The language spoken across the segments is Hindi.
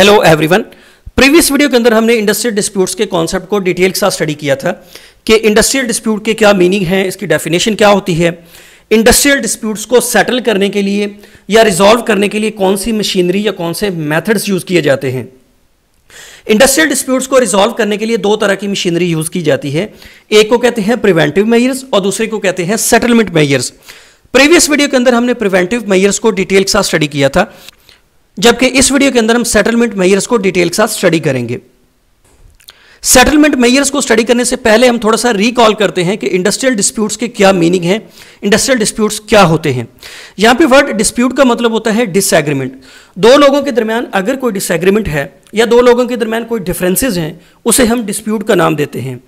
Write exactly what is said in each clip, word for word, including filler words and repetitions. हेलो एवरीवन, प्रीवियस वीडियो के अंदर हमने इंडस्ट्रियल डिस्प्यूट्स के कॉन्सेप्ट को डिटेल के साथ स्टडी किया था कि इंडस्ट्रियल डिस्प्यूट के क्या मीनिंग हैं, इसकी डेफिनेशन क्या होती है, इंडस्ट्रियल डिस्प्यूट्स को सेटल करने के लिए या रिजॉल्व करने के लिए कौन सी मशीनरी या कौन से मैथड्स यूज किए जाते हैं। इंडस्ट्रियल डिस्प्यूट्स को रिजॉल्व करने के लिए दो तरह की मशीनरी यूज की जाती है, एक को कहते हैं प्रिवेंटिव मेजर्स और दूसरे को कहते हैं सेटलमेंट मेजर्स। प्रीवियस वीडियो के अंदर हमने प्रिवेंटिव मेजर्स को डिटेल के साथ स्टडी किया था, जबकि इस वीडियो के अंदर हम सेटलमेंट मेजर्स को डिटेल के साथ स्टडी करेंगे। सेटलमेंट मेजर्स को स्टडी करने से पहले हम थोड़ा सा रिकॉल करते हैं कि इंडस्ट्रियल डिस्प्यूट्स के क्या मीनिंग हैं, इंडस्ट्रियल डिस्प्यूट्स क्या होते हैं। यहाँ पे वर्ड डिस्प्यूट का मतलब होता है डिसएग्रीमेंट। दो लोगों के दरमियान अगर कोई डिसएग्रीमेंट है या दो लोगों के दरमियान कोई डिफरेंसेज हैं, उसे हम डिस्प्यूट का नाम देते हैं।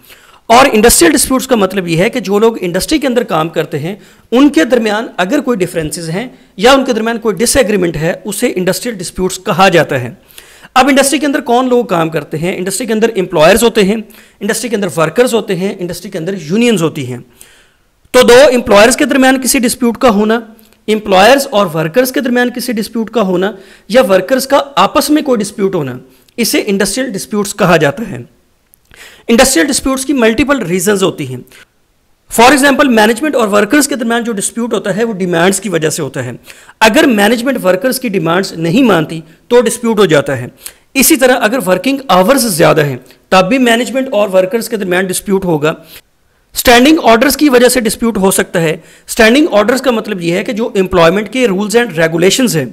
और इंडस्ट्रियल डिस्प्यूट्स का मतलब यह है कि जो लोग इंडस्ट्री के अंदर काम करते हैं उनके दरमियान अगर कोई डिफरेंसेस हैं या उनके दरमियान कोई डिसएग्रीमेंट है, उसे इंडस्ट्रियल डिस्प्यूट्स कहा जाता है। अब इंडस्ट्री के अंदर कौन लोग काम करते हैं? इंडस्ट्री के अंदर एम्प्लॉयर्स होते हैं, इंडस्ट्री के अंदर वर्कर्स होते हैं, इंडस्ट्री के अंदर यूनियंस होती हैं। तो दो एम्प्लॉयर्स के दरमियान किसी डिस्प्यूट का होना, एम्प्लॉयर्स और वर्कर्स के दरमियान किसी डिस्प्यूट का होना या वर्कर्स का आपस में कोई डिस्प्यूट होना, इसे इंडस्ट्रियल डिस्प्यूट्स कहा जाता है। इंडस्ट्रियल डिस्प्यूट्स की मल्टीपल रीजंस होती हैं। फॉर एग्जांपल, मैनेजमेंट और वर्कर्स के दरमियान जो डिस्प्यूट होता है वो डिमांड्स की वजह से होता है। अगर मैनेजमेंट वर्कर्स की डिमांड्स नहीं मानती तो डिस्प्यूट हो जाता है। इसी तरह अगर वर्किंग आवर्स ज्यादा हैं तब भी मैनेजमेंट और वर्कर्स के दरमियान डिस्प्यूट होगा। स्टैंडिंग ऑर्डर्स की वजह से डिस्प्यूट हो सकता है। स्टैंडिंग ऑर्डर्स का मतलब यह है कि जो एम्प्लॉयमेंट के रूल्स एंड रेगुलेशंस हैं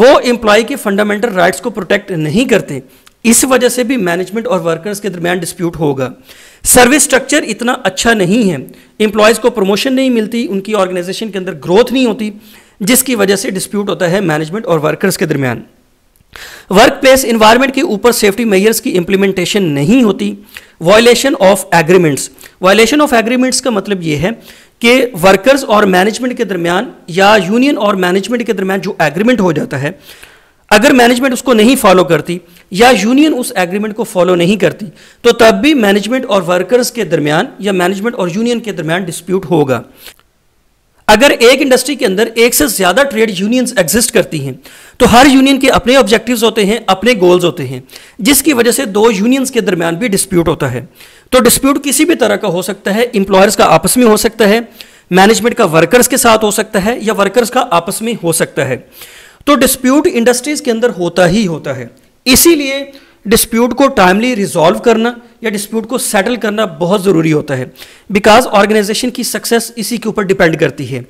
वो एम्प्लॉय के फंडामेंटल राइट्स को प्रोटेक्ट नहीं करते, इस वजह से भी मैनेजमेंट और वर्कर्स के दरमियान डिस्प्यूट होगा। सर्विस स्ट्रक्चर इतना अच्छा नहीं है, एम्प्लॉयज़ को प्रमोशन नहीं मिलती, उनकी ऑर्गेनाइजेशन के अंदर ग्रोथ नहीं होती, जिसकी वजह से डिस्प्यूट होता है मैनेजमेंट और वर्कर्स के दरमियान। वर्क प्लेस इन्वायरमेंट के ऊपर सेफ्टी मेजर्स की इंप्लीमेंटेशन नहीं होती। Violation of agreements, violation of agreements का मतलब यह है कि वर्कर्स और मैनेजमेंट के दरमियान या यूनियन और मैनेजमेंट के दरमियान जो एग्रीमेंट हो जाता है, अगर मैनेजमेंट उसको नहीं फॉलो करती या यूनियन उस एग्रीमेंट को फॉलो नहीं करती तो तब भी मैनेजमेंट और वर्कर्स के दरमियान या मैनेजमेंट और यूनियन के दरमियान डिस्प्यूट होगा। अगर एक इंडस्ट्री के अंदर एक से ज्यादा ट्रेड यूनियंस एग्जिस्ट करती हैं तो हर यूनियन के अपने ऑब्जेक्टिव्स होते हैं, अपने गोल्स होते हैं, जिसकी वजह से दो यूनियंस के दरमियान भी डिस्प्यूट होता है। तो डिस्प्यूट किसी भी तरह का हो सकता है, एम्प्लॉयर्स का आपस में हो सकता है, मैनेजमेंट का वर्कर्स के साथ हो सकता है या वर्कर्स का आपस में हो सकता है। तो डिस्प्यूट इंडस्ट्रीज के अंदर होता ही होता है, इसीलिए डिस्प्यूट को टाइमली रिजॉल्व करना या डिस्प्यूट को सेटल करना बहुत ज़रूरी होता है, बिकॉज ऑर्गेनाइजेशन की सक्सेस इसी के ऊपर डिपेंड करती है।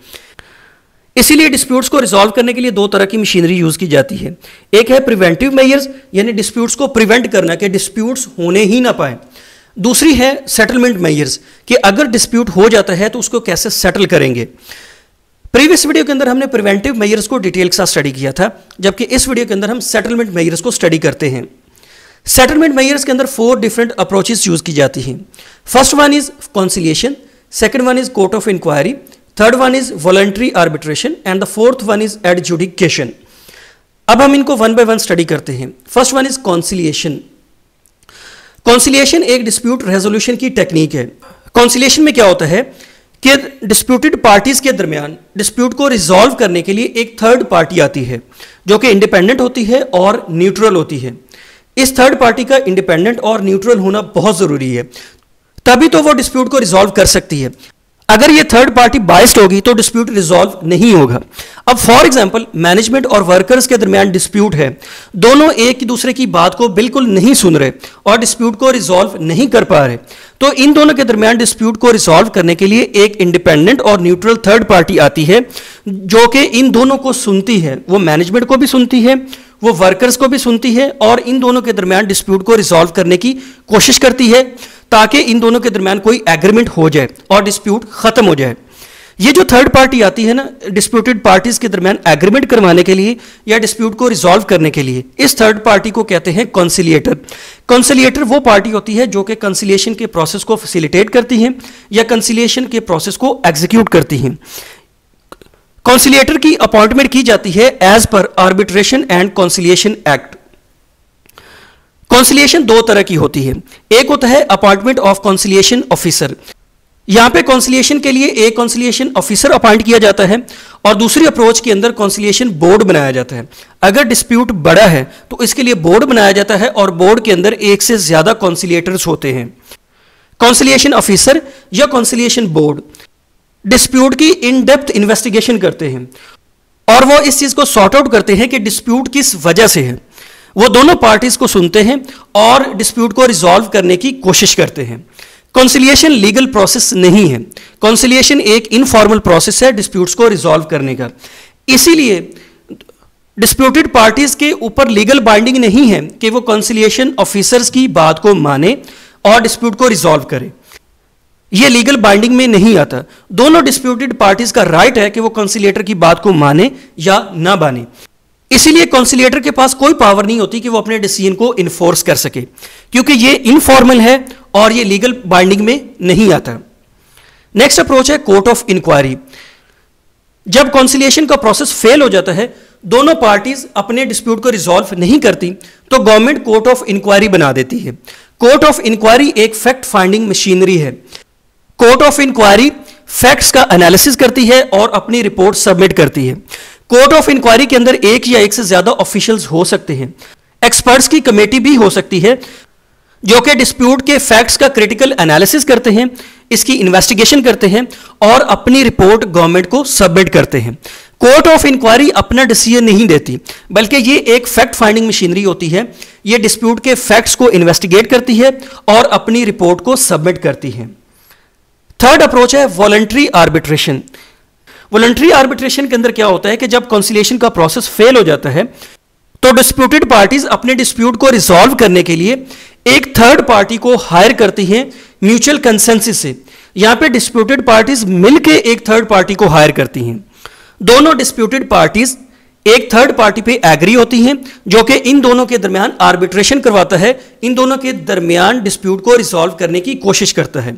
इसीलिए डिस्प्यूट्स को रिजॉल्व करने के लिए दो तरह की मशीनरी यूज़ की जाती है। एक है प्रिवेंटिव मेजर्स, यानी डिस्प्यूट्स को प्रिवेंट करना कि डिस्प्यूट्स होने ही ना पाए। दूसरी है सेटलमेंट मेजर्स कि अगर डिस्प्यूट हो जाता है तो उसको कैसे सेटल करेंगे। प्रीवियस वीडियो के अंदर हमने प्रिवेंटिव मेजर्स को डिटेल के साथ स्टडी किया था, जबकि इस वीडियो के अंदर हम सेटलमेंट मेजर्स को स्टडी करते हैं। सेटलमेंट मेजर्स के अंदर फोर डिफरेंट अप्रोचेस यूज की जाती हैं। First one is conciliation, second one is court of inquiry, third one is voluntary arbitration and the fourth one is adjudication. अब हम इनको वन बाय वन स्टडी करते हैं। First one is conciliation. Conciliation एक डिस्प्यूट रेजोल्यूशन की टेक्निक है। कॉन्सिलिएशन में क्या होता है कि डिस्प्यूटेड पार्टीज के दरमियान डिस्प्यूट को रिजॉल्व करने के लिए एक थर्ड पार्टी आती है जो कि इंडिपेंडेंट होती है और न्यूट्रल होती है। इस थर्ड पार्टी का इंडिपेंडेंट और न्यूट्रल होना बहुत जरूरी है, तभी तो वो डिस्प्यूट को रिजॉल्व कर सकती है। अगर ये थर्ड पार्टी बाइस्ड होगी तो डिस्प्यूट रिजॉल्व नहीं होगा। अब फॉर एग्जांपल, मैनेजमेंट और वर्कर्स के दरमियान डिस्प्यूट है, दोनों एक दूसरे की बात को बिल्कुल नहीं सुन रहे और डिस्प्यूट को रिजॉल्व नहीं कर पा रहे, तो इन दोनों के दरमियान डिस्प्यूट को रिजॉल्व करने के लिए एक इंडिपेंडेंट और न्यूट्रल थर्ड पार्टी आती है जो कि इन दोनों को सुनती है। वो मैनेजमेंट को भी सुनती है, वो वर्कर्स को भी सुनती है और इन दोनों के दरमियान डिस्प्यूट को रिजॉल्व करने की कोशिश करती है ताकि इन दोनों के दरमियान कोई एग्रीमेंट हो जाए और डिस्प्यूट खत्म हो जाए। ये जो थर्ड पार्टी आती है ना, डिस्प्यूटेड पार्टीज के दरमियान एग्रीमेंट करवाने के लिए या डिस्प्यूट को रिजॉल्व करने के लिए, इस थर्ड पार्टी को कहते हैं कॉन्सिलिएटर। कॉन्सिलिएटर वो पार्टी होती है जो कि कंसिलिएशन के प्रोसेस को फैसिलिटेट करती है या कंसिलिएशन के प्रोसेस को एग्जीक्यूट करती है। कॉन्सिलिएटर की अपॉइंटमेंट की जाती है as per arbitration and conciliation act. Conciliation दो तरह की होती है, एक होता है अपॉइंटमेंट ऑफ कॉन्सिलिएशन ऑफिसर। यहां पे कॉन्सिलिएशन के लिए एक कॉन्सिलिएशन ऑफिसर अपॉइंट किया जाता है और दूसरी अप्रोच के अंदर कॉन्सिलिएशन बोर्ड बनाया जाता है। अगर डिस्प्यूट बड़ा है तो इसके लिए बोर्ड बनाया जाता है और बोर्ड के अंदर एक से ज्यादा कॉन्सिलिएटर्स होते हैं। कॉन्सिलिएशन ऑफिसर या कॉन्सिलिएशन बोर्ड डिस्प्यूट की इन डेप्थ इन्वेस्टिगेशन करते हैं और वो इस चीज को सॉर्ट आउट करते हैं कि डिस्प्यूट किस वजह से है। वो दोनों पार्टीज को सुनते हैं और डिस्प्यूट को रिजॉल्व करने की कोशिश करते हैं। कॉन्सिलिएशन लीगल प्रोसेस नहीं है, कॉन्सिलिएशन एक इनफॉर्मल प्रोसेस है डिस्प्यूट्स को रिजॉल्व करने का। इसीलिए डिस्प्यूटेड पार्टीज के ऊपर लीगल बाइंडिंग नहीं है कि वो कॉन्सिलिएशन ऑफिसर्स की बात को माने और डिस्प्यूट को रिजॉल्व करे, ये लीगल बाइंडिंग में नहीं आता। दोनों डिस्प्यूटेड पार्टीज का राइट है कि वो कॉन्सिलिएटर की बात को माने या ना माने। इसीलिए कॉन्सिलिएटर के पास कोई पावर नहीं होती कि वो अपने डिसीजन को इन्फोर्स कर सके, क्योंकि ये इनफॉर्मल है और ये लीगल बाइंडिंग में नहीं आता। नेक्स्ट अप्रोच है कोर्ट ऑफ इंक्वायरी। जब कॉन्सिलिएशन का प्रोसेस फेल हो जाता है, दोनों पार्टीज अपने डिस्प्यूट को रिजॉल्व नहीं करती, तो गवर्नमेंट कोर्ट ऑफ इंक्वायरी बना देती है। कोर्ट ऑफ इंक्वायरी एक फैक्ट फाइंडिंग मशीनरी है। कोर्ट ऑफ इंक्वायरी फैक्ट्स का एनालिसिस करती है और अपनी रिपोर्ट सबमिट करती है। कोर्ट ऑफ इंक्वायरी के अंदर एक या एक से ज्यादा ऑफिशियल्स हो सकते हैं। एक्सपर्ट्स की कमेटी भी हो सकती है जो कि डिस्प्यूट के फैक्ट्स का क्रिटिकल एनालिसिस करते हैं, इसकी इन्वेस्टिगेशन करते हैं और अपनी रिपोर्ट गवर्नमेंट को सबमिट करते हैं। कोर्ट ऑफ इंक्वायरी अपना डिसीजन नहीं देती, बल्कि ये एक फैक्ट फाइंडिंग मशीनरी होती है। ये डिस्प्यूट के फैक्ट्स को इन्वेस्टिगेट करती है और अपनी रिपोर्ट को सबमिट करती है। थर्ड अप्रोच है वॉलंटरी आर्बिट्रेशन। वॉलंटरी आर्बिट्रेशन के अंदर क्या होता है कि जब कॉन्सिलिएशन का प्रोसेस फेल हो जाता है, तो डिस्प्यूटेड पार्टीज अपने डिस्प्यूट को रिजॉल्व करने के लिए एक थर्ड पार्टी को हायर करती हैं म्यूचुअल कंसेंसस से। यहां पे डिस्प्यूटेड पार्टीज मिलके एक थर्ड पार्टी को हायर करती हैं। दोनों डिस्प्यूटेड पार्टीज एक थर्ड पार्टी पे एग्री होती हैं जो कि इन दोनों के दरमियान आर्बिट्रेशन करवाता है, इन दोनों के दरमियान डिस्प्यूट को रिजॉल्व करने की कोशिश करता है।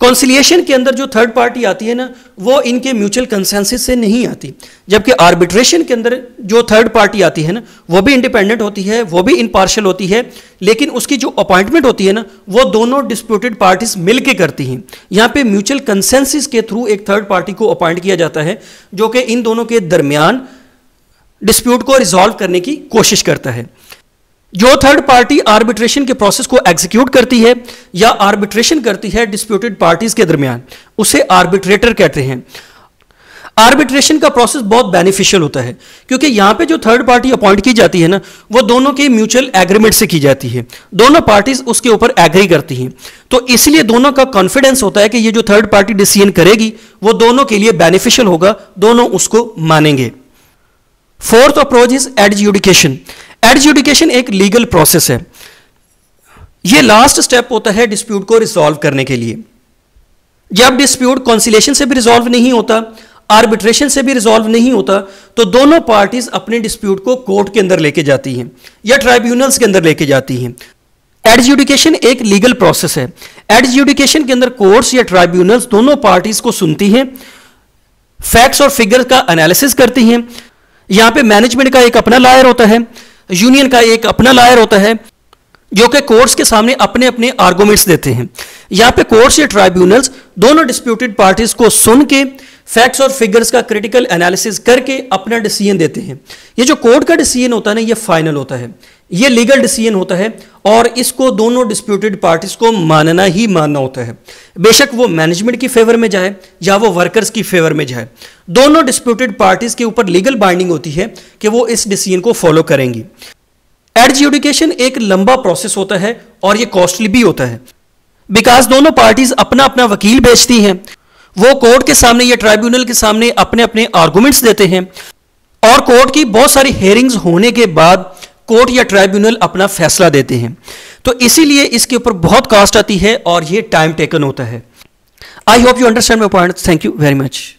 कॉन्सिलिएशन के अंदर जो थर्ड पार्टी आती है ना, वो इनके म्यूचुअल कंसेंसस से नहीं आती, जबकि आर्बिट्रेशन के अंदर जो थर्ड पार्टी आती है ना, वो भी इंडिपेंडेंट होती है, वो भी इम्पार्शियल होती है, लेकिन उसकी जो अपॉइंटमेंट होती है ना, वो दोनों डिस्प्यूटेड पार्टीज मिलके करती हैं। यहाँ पे म्यूचुअल कंसेंसस के थ्रू एक थर्ड पार्टी को अपॉइंट किया जाता है जो कि इन दोनों के दरमियान डिस्प्यूट को रिजॉल्व करने की कोशिश करता है। जो थर्ड पार्टी आर्बिट्रेशन के प्रोसेस को एग्जीक्यूट करती है या आर्बिट्रेशन करती है डिस्प्यूटेड पार्टीज के दरमियान, उसे आर्बिट्रेटर कहते हैं। आर्बिट्रेशन का प्रोसेस बहुत बेनिफिशियल होता है, क्योंकि यहां पे जो थर्ड पार्टी अपॉइंट की जाती है ना, वो दोनों के म्यूचुअल एग्रीमेंट से की जाती है, दोनों पार्टीज उसके ऊपर एग्री करती हैं, तो इसलिए दोनों का कॉन्फिडेंस होता है कि ये जो थर्ड पार्टी डिसीजन करेगी वो दोनों के लिए बेनिफिशियल होगा, दोनों उसको मानेंगे। Fourth approach is adjudication. Adjudication एक लीगल प्रोसेस है। यह लास्ट स्टेप होता है डिस्प्यूट को रिजॉल्व करने के लिए। जब डिस्प्यूट कॉन्सिलिएशन से भी रिजॉल्व नहीं होता, आर्बिट्रेशन से भी रिजॉल्व नहीं होता, तो दोनों पार्टीज अपने डिस्प्यूट को कोर्ट के अंदर लेके जाती हैं या ट्राइब्यूनल्स के अंदर लेके जाती हैं। एडज्यूडिकेशन एक लीगल प्रोसेस है। एडज्यूडिकेशन के अंदर कोर्ट्स या ट्राइब्यूनल्स दोनों पार्टीज को सुनती हैं, फैक्ट्स और फिगर का एनालिसिस करती हैं। यहां पे मैनेजमेंट का एक अपना लायर होता है, यूनियन का एक अपना लायर होता है, जो कि कोर्ट्स के सामने अपने अपने आर्गुमेंट्स देते हैं। यहाँ पे कोर्ट्स या ट्राइब्यूनल्स दोनों डिस्प्यूटेड पार्टीज को सुन के फैक्ट्स और फिगर्स का क्रिटिकल एनालिसिस करके अपना डिसीजन देते हैं। ये जो कोर्ट का डिसीजन होता है ना, ये फाइनल होता है, ये लीगल डिसीजन होता है और इसको दोनों डिस्प्यूटेड पार्टीज को मानना ही मानना होता है, बेशक वो मैनेजमेंट की फेवर में जाए या वो वर्कर्स की फेवर में जाए। दोनों डिस्प्यूटेड पार्टीज के ऊपर लीगल बाइंडिंग होती है कि वो इस डिसीजन को फॉलो करेंगी। एडज्यूडिकेशन एक लंबा प्रोसेस होता है और ये कॉस्टली भी होता है, बिकॉज दोनों पार्टीज अपना अपना वकील भेजती हैं, वो कोर्ट के सामने या ट्राइब्यूनल के सामने अपने अपने आर्गुमेंट्स देते हैं और कोर्ट की बहुत सारी हेयरिंग्स होने के बाद कोर्ट या ट्राइब्यूनल अपना फैसला देते हैं। तो इसीलिए इसके ऊपर बहुत कॉस्ट आती है और ये टाइम टेकन होता है। I hope you understand my point. Thank you very much.